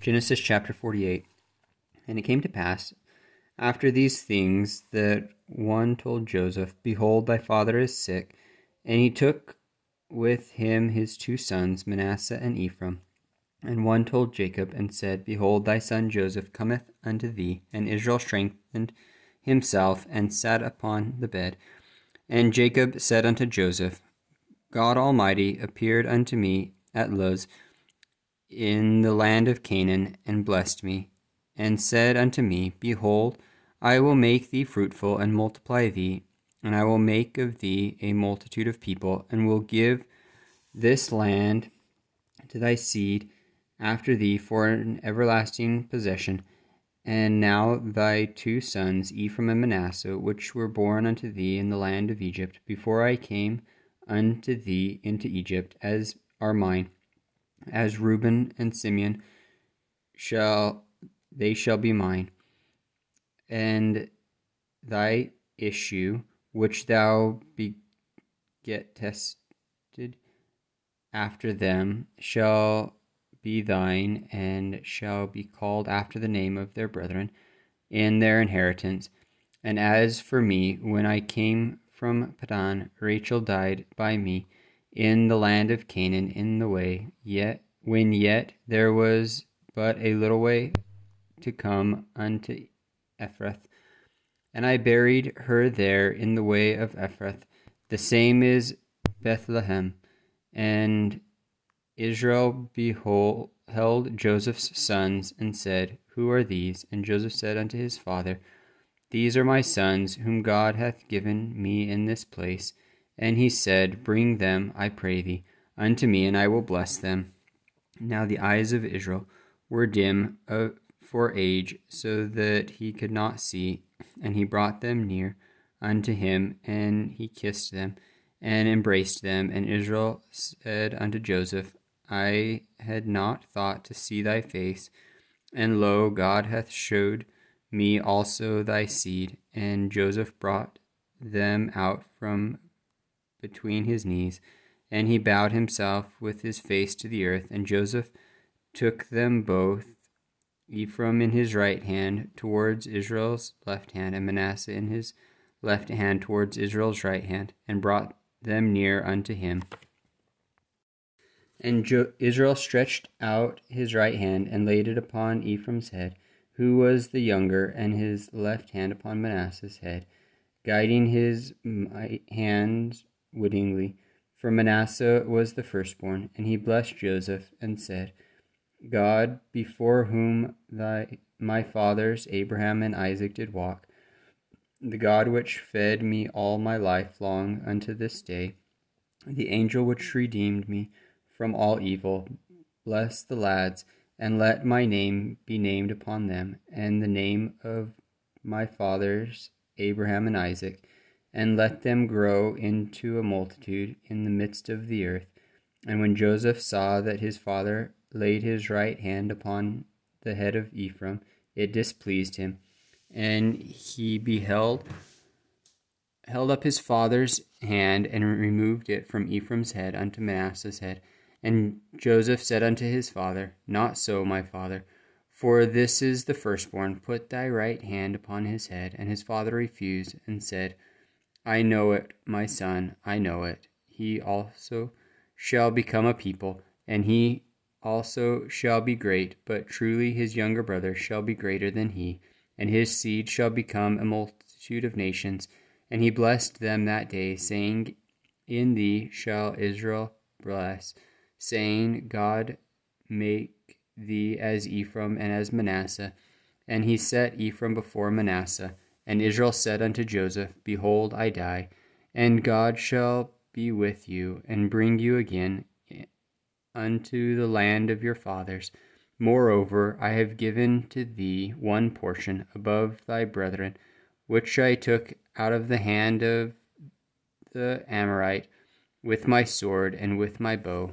Genesis chapter 48. And it came to pass, after these things, that one told Joseph, Behold, thy father is sick. And he took with him his two sons, Manasseh and Ephraim. And one told Jacob, and said, Behold, thy son Joseph cometh unto thee. And Israel strengthened himself, and sat upon the bed. And Jacob said unto Joseph, God Almighty appeared unto me at Luz in the land of Canaan, and blessed me, and said unto me, Behold, I will make thee fruitful, and multiply thee, and I will make of thee a multitude of people, and will give this land to thy seed after thee for an everlasting possession. And now thy two sons, Ephraim and Manasseh, which were born unto thee in the land of Egypt, before I came unto thee into Egypt, as are mine, as Reuben and Simeon, they shall be mine. And thy issue, which thou begettest after them, shall be thine, and shall be called after the name of their brethren in their inheritance. And as for me, when I came from Padan, Rachel died by me in the land of Canaan in the way, when there was but a little way to come unto Ephrath. And I buried her there in the way of Ephrath. The same is Bethlehem. And Israel beheld Joseph's sons, and said, Who are these? And Joseph said unto his father, These are my sons, whom God hath given me in this place. And he said, Bring them, I pray thee, unto me, and I will bless them. Now the eyes of Israel were dim for age, so that he could not see. And he brought them near unto him, and he kissed them, and embraced them. And Israel said unto Joseph, I had not thought to see thy face, and lo, God hath showed me also thy seed. And Joseph brought them out from between his knees, and he bowed himself with his face to the earth. And Joseph took them both, Ephraim in his right hand towards Israel's left hand, and Manasseh in his left hand towards Israel's right hand, and brought them near unto him. And Israel stretched out his right hand, and laid it upon Ephraim's head, who was the younger, and his left hand upon Manasseh's head, guiding his hands wittingly, for Manasseh was the firstborn. And he blessed Joseph, and said, God, before whom my fathers Abraham and Isaac did walk, the God which fed me all my life long unto this day, the angel which redeemed me from all evil, bless the lads, and let my name be named upon them, and the name of my fathers Abraham and Isaac, and let them grow into a multitude in the midst of the earth. And when Joseph saw that his father laid his right hand upon the head of Ephraim, it displeased him, and he held up his father's hand, and removed it from Ephraim's head unto Manasseh's head. And Joseph said unto his father, Not so, my father, for this is the firstborn. Put thy right hand upon his head. And his father refused, and said, I know it, my son, I know it. He also shall become a people, and he also shall be great, but truly his younger brother shall be greater than he, and his seed shall become a multitude of nations. And he blessed them that day, saying, In thee shall Israel bless, saying, God make thee as Ephraim and as Manasseh. And he set Ephraim before Manasseh. And Israel said unto Joseph, Behold, I die, and God shall be with you, and bring you again unto the land of your fathers. Moreover, I have given to thee one portion above thy brethren, which I took out of the hand of the Amorite with my sword and with my bow.